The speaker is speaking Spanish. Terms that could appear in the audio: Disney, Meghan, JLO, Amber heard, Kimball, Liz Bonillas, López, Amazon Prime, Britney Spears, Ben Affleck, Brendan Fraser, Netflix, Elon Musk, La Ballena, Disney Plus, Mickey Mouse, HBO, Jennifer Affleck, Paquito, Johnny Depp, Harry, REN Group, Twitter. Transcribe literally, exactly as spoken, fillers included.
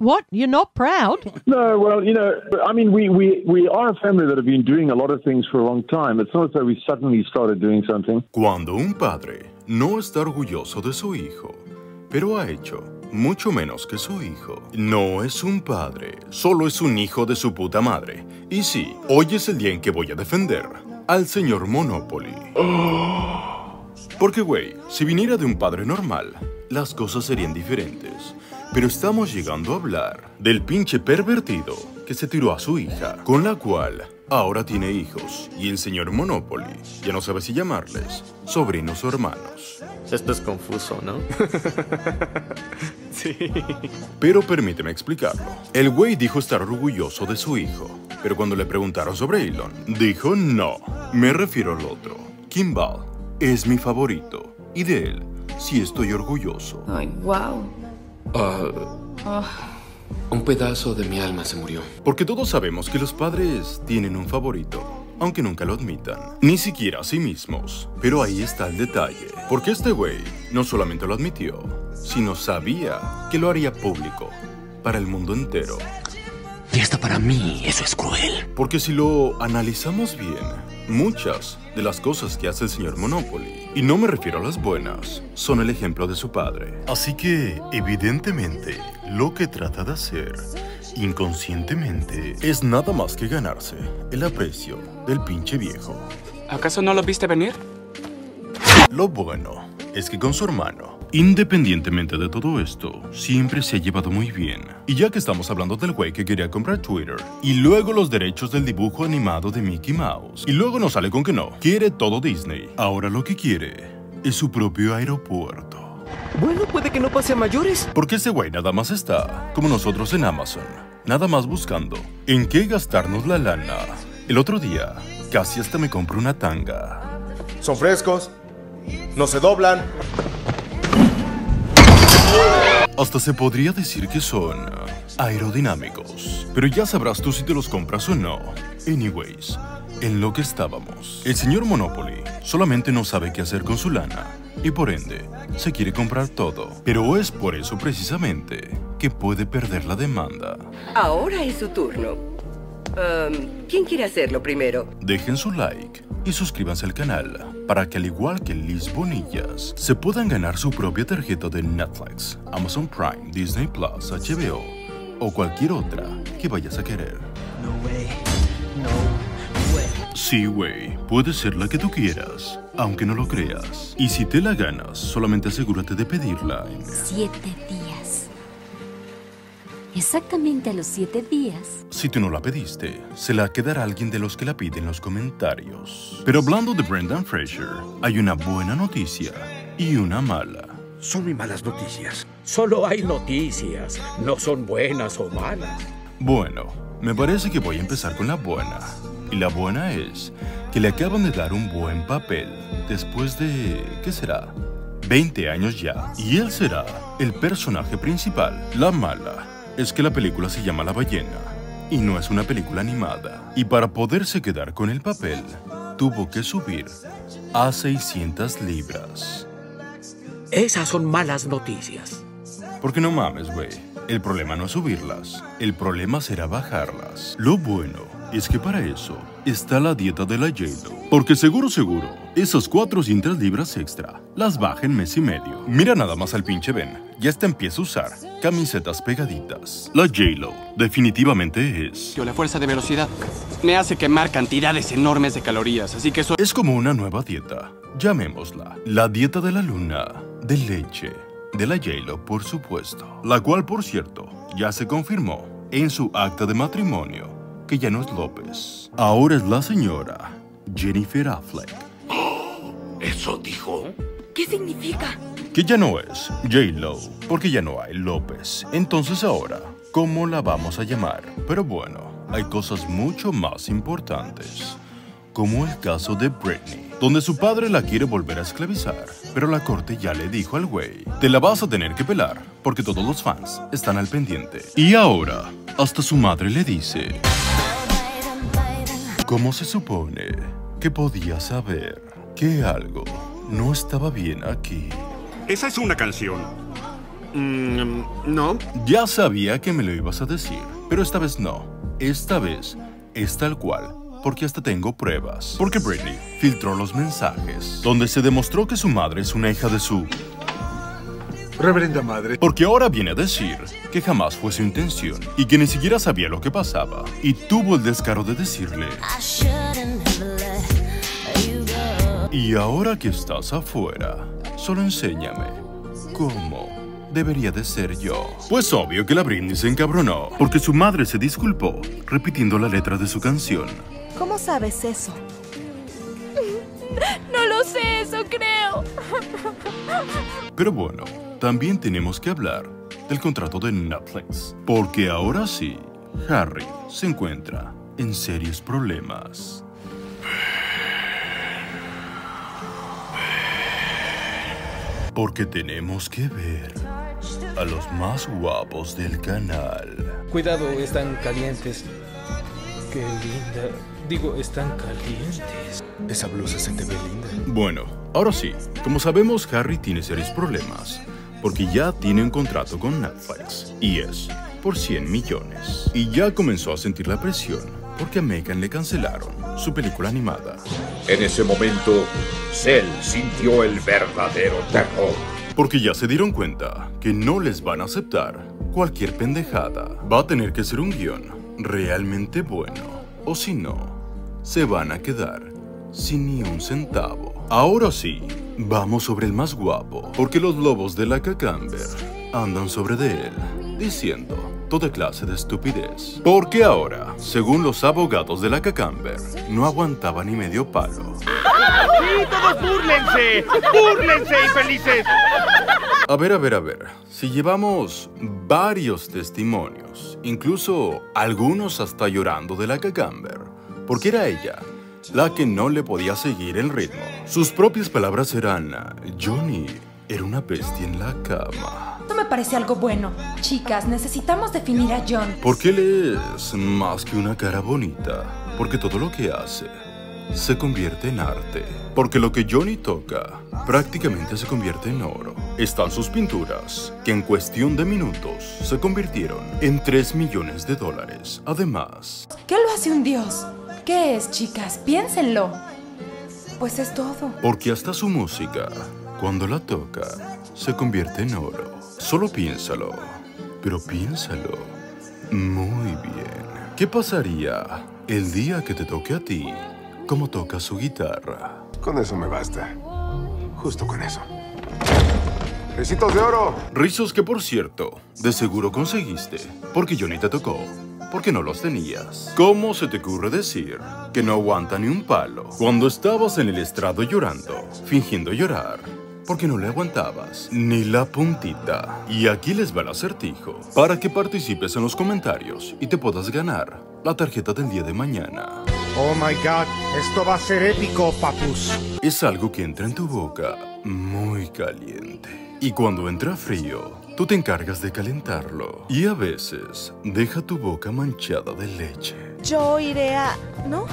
What? You're not proud? No, well, you know, I mean, we, we, we are a family that have been doing a lot of things for a long time. It's not as though we suddenly started doing something. Cuando un padre no está orgulloso de su hijo, pero ha hecho mucho menos que su hijo, no es un padre, solo es un hijo de su puta madre. Y sí, hoy es el día en que voy a defender al señor Monopoly. Porque, güey, si viniera de un padre normal, las cosas serían diferentes. Pero estamos llegando a hablar del pinche pervertido que se tiró a su hija, con la cual ahora tiene hijos. Y el señor Monopoly ya no sabe si llamarles sobrinos o hermanos. Esto es confuso, ¿no? Sí. Pero permíteme explicarlo. El güey dijo estar orgulloso de su hijo, pero cuando le preguntaron sobre Elon, dijo no. Me refiero al otro. Kimball es mi favorito, y de él sí estoy orgulloso. Ay, wow. Uh, un pedazo de mi alma se murió. Porque todos sabemos que los padres tienen un favorito, aunque nunca lo admitan, ni siquiera a sí mismos. Pero ahí está el detalle, porque este güey no solamente lo admitió, sino sabía que lo haría público para el mundo entero. Y hasta para mí eso es cruel. Porque si lo analizamos bien, muchas de las cosas que hace el señor Monopoly, y no me refiero a las buenas, son el ejemplo de su padre. Así que, evidentemente, lo que trata de hacer, inconscientemente, es nada más que ganarse el aprecio del pinche viejo. ¿Acaso no lo viste venir? Lo bueno es que con su hermano, independientemente de todo esto, siempre se ha llevado muy bien. Y ya que estamos hablando del güey que quería comprar Twitter, y luego los derechos del dibujo animado de Mickey Mouse, y luego nos sale con que no, quiere todo Disney. Ahora lo que quiere es su propio aeropuerto. Bueno, puede que no pase a mayores. Porque ese güey nada más está, como nosotros en Amazon, nada más buscando en qué gastarnos la lana. El otro día, casi hasta me compré una tanga. Son frescos, no se doblan. Hasta se podría decir que son aerodinámicos. Pero ya sabrás tú si te los compras o no. Anyways, en lo que estábamos. El señor Monopoly solamente no sabe qué hacer con su lana. Y por ende, se quiere comprar todo. Pero es por eso precisamente que puede perder la demanda. Ahora es su turno. Um, ¿Quién quiere hacerlo primero? Dejen su like y suscríbanse al canal, para que al igual que Liz Bonillas, se puedan ganar su propia tarjeta de Netflix, Amazon Prime, Disney Plus, H B O o cualquier otra que vayas a querer. No way. No way. Sí, güey, puede ser la que tú quieras, aunque no lo creas. Y si te la ganas, solamente asegúrate de pedirla en siete días. Exactamente a los siete días. Si tú no la pediste, se la quedará alguien de los que la piden en los comentarios. Pero hablando de Brendan Fraser, hay una buena noticia y una mala. Son muy malas noticias. Solo hay noticias, no son buenas o malas. Bueno, me parece que voy a empezar con la buena. Y la buena es que le acaban de dar un buen papel después de... ¿qué será? veinte años ya. Y él será el personaje principal. La mala es que la película se llama La Ballena, y no es una película animada. Y para poderse quedar con el papel, tuvo que subir a seiscientas libras. Esas son malas noticias. Porque no mames, güey. El problema no es subirlas, el problema será bajarlas. Lo bueno es que para eso está la dieta de la J-Lo. Porque seguro, seguro, esas cuatrocientas libras extra las baja en mes y medio. Mira nada más al pinche Ben. Ya hasta empieza a usar camisetas pegaditas. La J-Lo definitivamente es... la fuerza de velocidad me hace quemar cantidades enormes de calorías, así que eso... es como una nueva dieta. Llamémosla la dieta de la luna, de leche, de la J-Lo, por supuesto. La cual, por cierto, ya se confirmó en su acta de matrimonio que ya no es López. Ahora es la señora Jennifer Affleck. Oh, ¿eso dijo? ¿Qué significa? Que ya no es J-Lo, porque ya no hay López. Entonces ahora, ¿cómo la vamos a llamar? Pero bueno, hay cosas mucho más importantes, como el caso de Britney, donde su padre la quiere volver a esclavizar, pero la corte ya le dijo al güey, te la vas a tener que pelar, porque todos los fans están al pendiente. Y ahora, hasta su madre le dice, ¿cómo se supone que podía saber que algo no estaba bien aquí? Esa es una canción. Mm, no. Ya sabía que me lo ibas a decir, pero esta vez no. Esta vez es tal cual, porque hasta tengo pruebas. Porque Britney filtró los mensajes, donde se demostró que su madre es una hija de su... reverenda madre. Porque ahora viene a decir que jamás fue su intención y que ni siquiera sabía lo que pasaba. Y tuvo el descaro de decirle... Y ahora que estás afuera, solo enséñame cómo debería de ser yo. Pues obvio que la Britney se encabronó, porque su madre se disculpó repitiendo la letra de su canción. ¿Cómo sabes eso? No lo sé, eso creo. Pero bueno, también tenemos que hablar del contrato de Netflix, porque ahora sí, Harry se encuentra en serios problemas. Porque tenemos que ver a los más guapos del canal. Cuidado, están calientes. Qué linda. Digo, están calientes. Esa blusa se te ve linda. Bueno, ahora sí. Como sabemos, Harry tiene serios problemas. Porque ya tiene un contrato con Netflix. Y es por cien millones. Y ya comenzó a sentir la presión. Porque a Meghan le cancelaron su película animada. En ese momento, Cell sintió el verdadero terror. Porque ya se dieron cuenta que no les van a aceptar cualquier pendejada. Va a tener que ser un guión realmente bueno. O si no, se van a quedar sin ni un centavo. Ahora sí, vamos sobre el más guapo. Porque los lobos de la Cacamber andan sobre de él, diciendo... toda clase de estupidez. Porque ahora, según los abogados de la Cacamber, no aguantaba ni medio palo. ¡Sí, todos búrlense! ¡Búrlense, infelices! A ver, a ver, a ver. Si llevamos varios testimonios, incluso algunos hasta llorando de la Cacamber, porque era ella la que no le podía seguir el ritmo. Sus propias palabras eran: Johnny era una bestia en la cama. Me parece algo bueno. Chicas, necesitamos definir a John. Porque él es más que una cara bonita. Porque todo lo que hace se convierte en arte. Porque lo que Johnny toca prácticamente se convierte en oro. Están sus pinturas, que en cuestión de minutos se convirtieron en tres millones de dólares. Además... ¿qué lo hace un dios? ¿Qué es, chicas? Piénsenlo. Pues es todo. Porque hasta su música, cuando la toca, se convierte en oro. Solo piénsalo, pero piénsalo muy bien. ¿Qué pasaría el día que te toque a ti como toca su guitarra? Con eso me basta. Justo con eso. ¡Risitos de oro! Rizos que, por cierto, de seguro conseguiste, porque yo ni te tocó, porque no los tenías. ¿Cómo se te ocurre decir que no aguanta ni un palo cuando estabas en el estrado llorando, fingiendo llorar? Porque no le aguantabas ni la puntita. Y aquí les va el acertijo, para que participes en los comentarios y te puedas ganar la tarjeta del día de mañana. Oh my God, esto va a ser épico, papus. Es algo que entra en tu boca muy caliente. Y cuando entra frío, tú te encargas de calentarlo. Y a veces, deja tu boca manchada de leche. Yo iré a... ¿no?